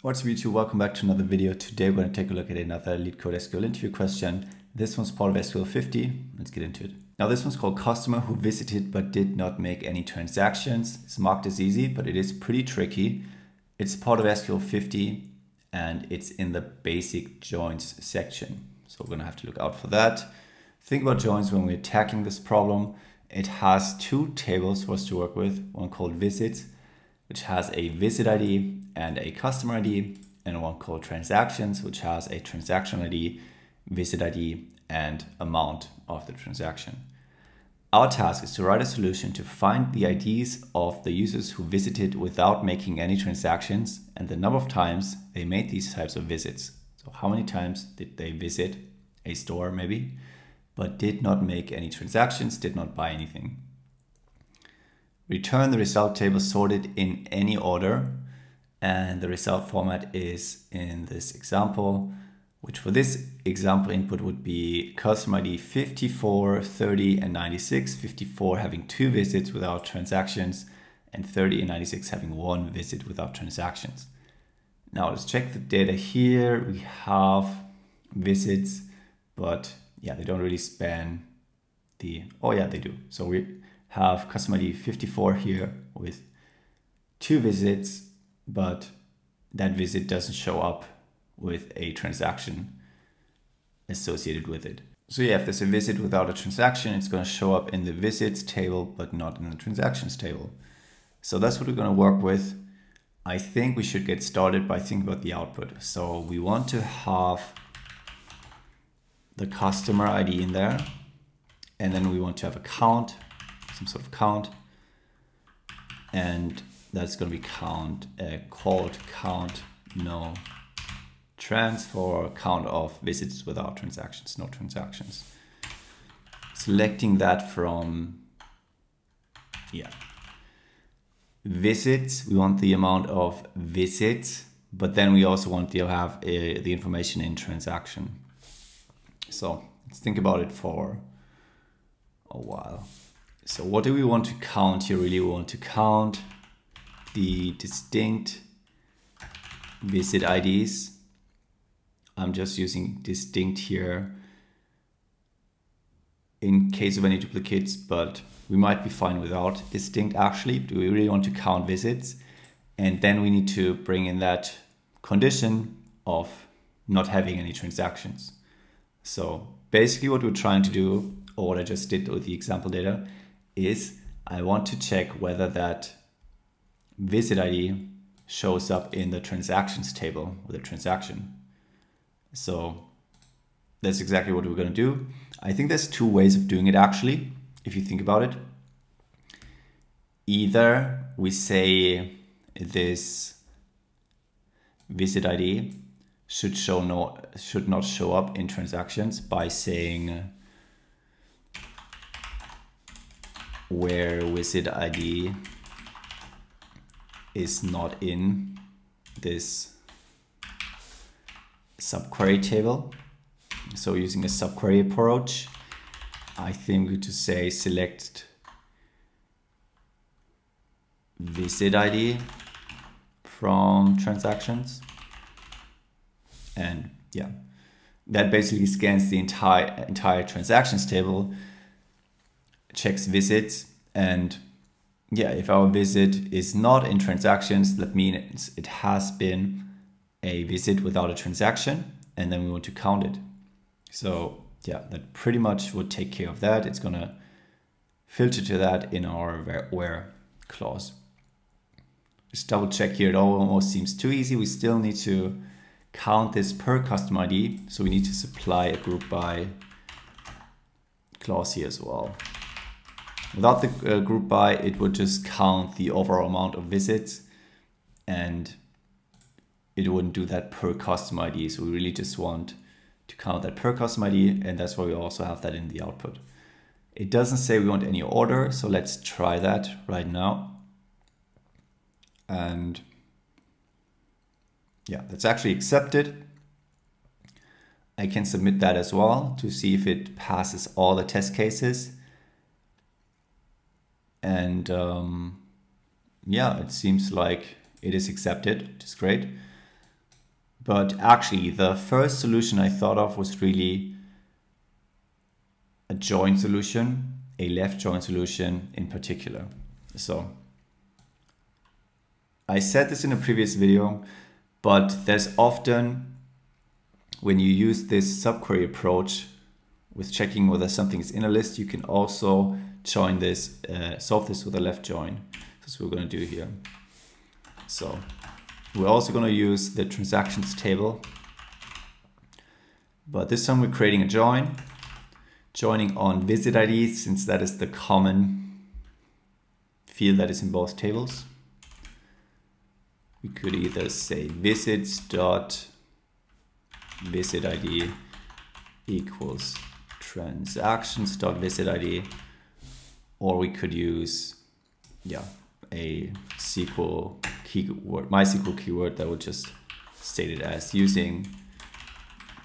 What's up YouTube, welcome back to another video. Today we're going to take a look at another LeetCode SQL interview question. This one's part of SQL 50. Let's get into it. Now this one's called customer who visited but did not make any transactions. It's marked as easy, but it is pretty tricky. It's part of SQL 50 and it's in the basic joins section. So we're going to have to look out for that. Think about joins when we're tackling this problem. It has two tables for us to work with, one called visits, which has a visit ID and a customer ID, and one called transactions, which has a transaction ID, visit ID, and amount of the transaction. Our task is to write a solution to find the IDs of the users who visited without making any transactions and the number of times they made these types of visits. So how many times did they visit a store maybe, but did not make any transactions, did not buy anything. Return the result table sorted in any order. And the result format is in this example, which for this example input would be customer ID 54, 30, and 96, 54 having two visits without transactions, and 30 and 96 having one visit without transactions. Now let's check the data here. We have visits, but yeah, they don't really span the, oh yeah, they do. So we have customer ID 54 here with two visits, but that visit doesn't show up with a transaction associated with it. So yeah, if there's a visit without a transaction, it's going to show up in the visits table, but not in the transactions table. So that's what we're going to work with. I think we should get started by thinking about the output. So we want to have the customer ID in there, and then we want to have a count, some sort of count, and that's going to be count, called count no trans for count of visits without transactions, no transactions. Selecting that from, yeah, visits, we want the amount of visits, but then we also want to have the information in transaction. So let's think about it for a while. So what do we want to count here? Really, we want to count the distinct visit IDs. I'm just using distinct here in case of any duplicates, but we might be fine without distinct actually. Do we really want to count visits? And then we need to bring in that condition of not having any transactions. So basically what we're trying to do, or what I just did with the example data, is I want to check whether that visit ID shows up in the transactions table with a transaction. So that's exactly what we're going to do. I think there's two ways of doing it actually, if you think about it. Either we say this visit ID should not show up in transactions by saying where visit ID is not in this subquery table. So using a subquery approach, I think we could say select visit ID from transactions. And yeah, that basically scans the entire transactions table, checks visits, and yeah, if our visit is not in transactions, that means it has been a visit without a transaction, and then we want to count it. So yeah, that pretty much would take care of that. It's gonna filter to that in our where clause. Just double check here, it almost seems too easy. We still need to count this per customer ID. So we need to supply a group by clause here as well. Without the group by, it would just count the overall amount of visits and it wouldn't do that per customer ID. So we really just want to count that per customer ID, and that's why we also have that in the output. It doesn't say we want any order, so let's try that right now. And yeah, that's actually accepted. I can submit that as well to see if it passes all the test cases. And yeah, it seems like it is accepted, which is great. But actually, the first solution I thought of was really a join solution, a left join solution in particular. So I said this in a previous video, but there's often, when you use this subquery approach with checking whether something is in a list, you can also join this, solve this with a left join. That's what we're going to do here. So we're also going to use the transactions table, but this time we're creating a join, joining on visit ID, since that is the common field that is in both tables. We could either say visits.visitID equals transactions.visitID, or we could use, a SQL keyword, MySQL keyword that would just state it as using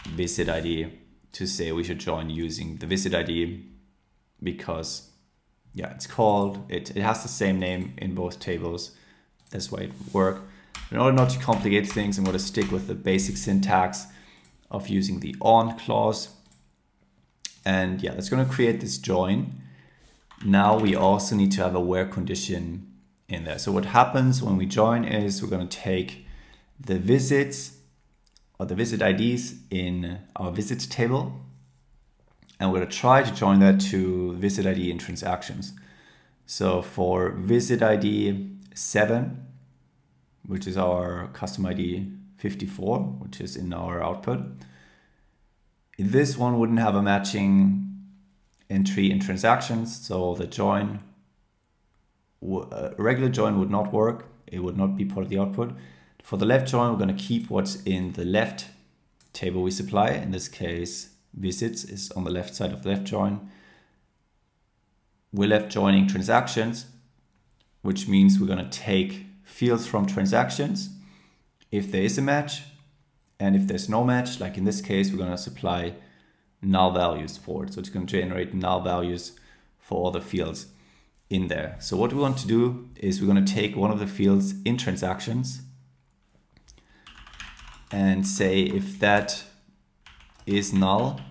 visit ID to say we should join using the visit ID because it's called, it has the same name in both tables. That's why it would work. In order not to complicate things, I'm going to stick with the basic syntax of using the on clause. And that's going to create this join. Now we also need to have a where condition in there. So what happens when we join is we're going to take the visits or the visit IDs in our visits table, and we're going to try to join that to visit ID in transactions. So for visit ID 7, which is our custom ID 54, which is in our output, this one wouldn't have a matching entry in transactions, so the join, a regular join, would not work. It would not be part of the output. For the left join, we're going to keep what's in the left table we supply. In this case, visits is on the left side of the left join. We're left joining transactions, which means we're going to take fields from transactions if there is a match, and if there's no match, like in this case, we're going to supply null values for it. So it's going to generate null values for all the fields in there. So what we want to do is we're going to take one of the fields in transactions and say if that is null,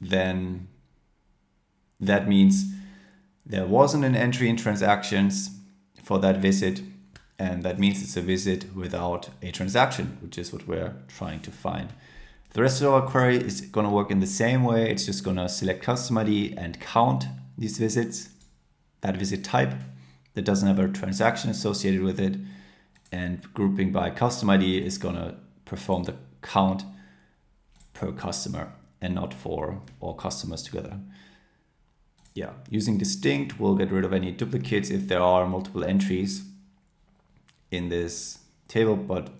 then that means there wasn't an entry in transactions for that visit, and that means it's a visit without a transaction, which is what we're trying to find. The rest of our query is going to work in the same way. It's just going to select custom ID and count these visits, that visit type that doesn't have a transaction associated with it. And grouping by custom ID is going to perform the count per customer and not for all customers together. Using distinct, we'll get rid of any duplicates if there are multiple entries in this table, but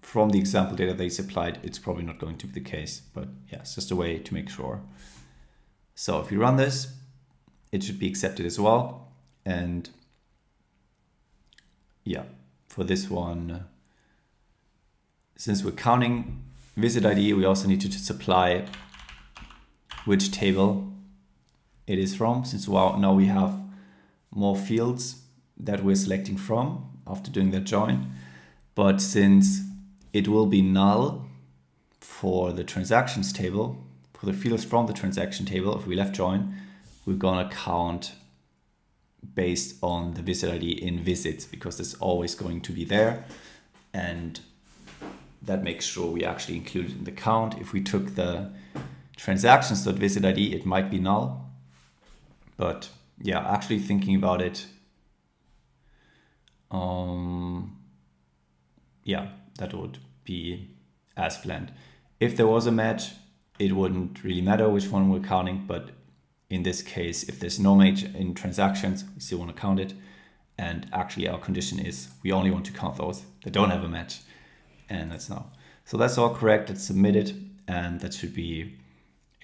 from the example data they supplied, it's probably not going to be the case, but it's just a way to make sure. So if you run this, it should be accepted as well. And for this one, since we're counting visit ID, we also need to supply which table it is from, since now we have more fields that we're selecting from after doing that join. But since it will be null for the transactions table, for the fields from the transaction table, if we left join, we're going to count based on the visit ID in visits, because it's always going to be there. And that makes sure we actually include it in the count. If we took the transactions.visit ID, it might be null. But actually thinking about it, that would be as planned. If there was a match, it wouldn't really matter which one we're counting, but in this case, if there's no match in transactions, we still want to count it. And actually our condition is we only want to count those that don't have a match. And that's now. So that's all correct, it's submitted, and that should be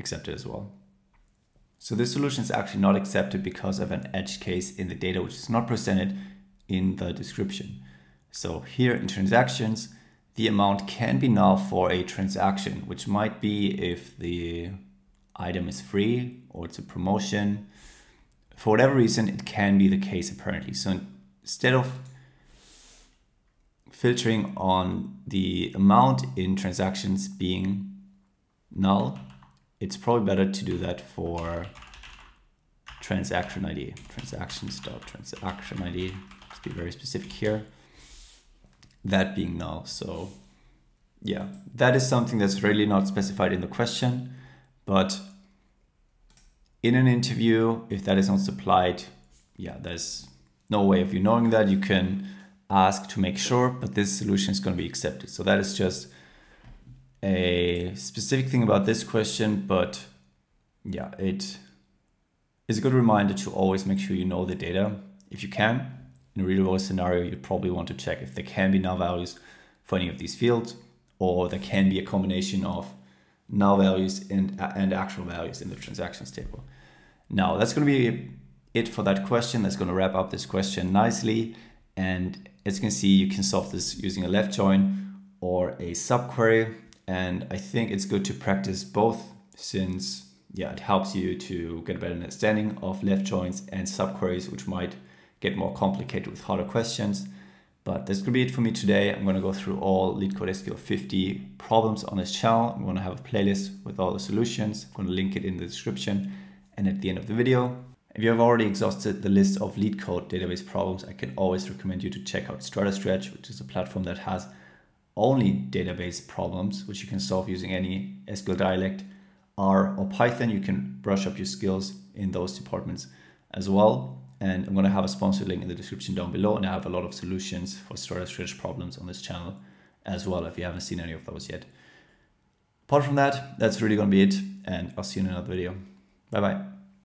accepted as well. So this solution is actually not accepted because of an edge case in the data, which is not presented in the description. So here in transactions, the amount can be null for a transaction, which might be if the item is free or it's a promotion. For whatever reason, it can be the case apparently. So instead of filtering on the amount in transactions being null, it's probably better to do that for transaction ID, transactions.transaction ID. Let's be very specific here. That being null. So yeah, that is something that's really not specified in the question, but in an interview, if that is not supplied, yeah, there's no way of you knowing that. You can ask to make sure, but this solution is going to be accepted. So that is just a specific thing about this question, but yeah, it is a good reminder to always make sure you know the data. If you can, in a real world scenario, you probably want to check if there can be null values for any of these fields, or there can be a combination of null values and actual values in the transactions table. Now that's going to be it for that question. That's going to wrap up this question nicely. And as you can see, you can solve this using a left join or a subquery. And I think it's good to practice both, since yeah, it helps you to get a better understanding of left joins and subqueries, which might get more complicated with harder questions. But that's gonna be it for me today. I'm gonna go through all LeetCode SQL 50 problems on this channel. I'm gonna have a playlist with all the solutions. I'm gonna link it in the description and at the end of the video. If you have already exhausted the list of LeetCode database problems, I can always recommend you to check out StrataScratch, which is a platform that has only database problems, which you can solve using any SQL dialect, R or Python. You can brush up your skills in those departments as well. And I'm gonna have a sponsored link in the description down below, and I have a lot of solutions for StrataScratch problems on this channel as well, if you haven't seen any of those yet. Apart from that, that's really gonna be it, and I'll see you in another video. Bye bye.